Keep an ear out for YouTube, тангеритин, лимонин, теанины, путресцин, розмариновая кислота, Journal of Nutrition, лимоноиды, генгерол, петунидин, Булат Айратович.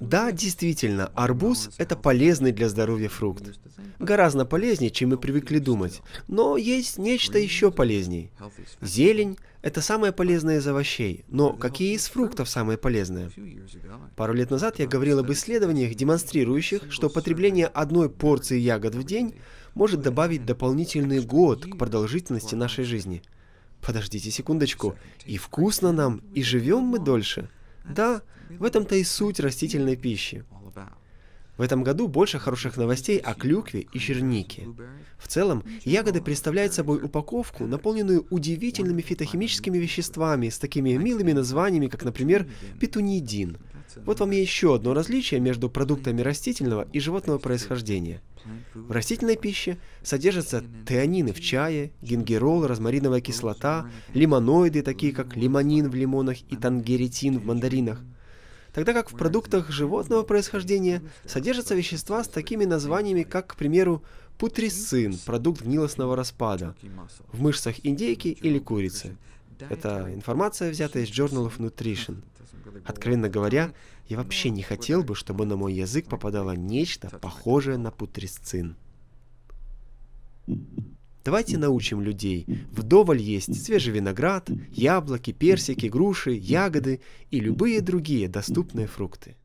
Да, действительно, арбуз – это полезный для здоровья фрукт. Гораздо полезнее, чем мы привыкли думать. Но есть нечто еще полезней. Зелень – это самое полезное из овощей. Но какие из фруктов самые полезные? Пару лет назад я говорил об исследованиях, демонстрирующих, что потребление одной порции ягод в день может добавить дополнительный год к продолжительности нашей жизни. Подождите секундочку. И вкусно нам, и живем мы дольше. Да, в этом-то и суть растительной пищи. В этом году больше хороших новостей о клюкве и чернике. В целом, ягоды представляют собой упаковку, наполненную удивительными фитохимическими веществами с такими милыми названиями, как, например, петунидин. Вот вам еще одно различие между продуктами растительного и животного происхождения. В растительной пище содержатся теанины в чае, генгерол, розмариновая кислота, лимоноиды, такие как лимонин в лимонах и тангеритин в мандаринах. Тогда как в продуктах животного происхождения содержатся вещества с такими названиями, как, к примеру, путресцин, продукт гнилостного распада, в мышцах индейки или курицы. Это информация, взятая из Journal of Nutrition. Откровенно говоря, я вообще не хотел бы, чтобы на мой язык попадало нечто похожее на путресцин. Давайте научим людей вдоволь есть свежий виноград, яблоки, персики, груши, ягоды и любые другие доступные фрукты.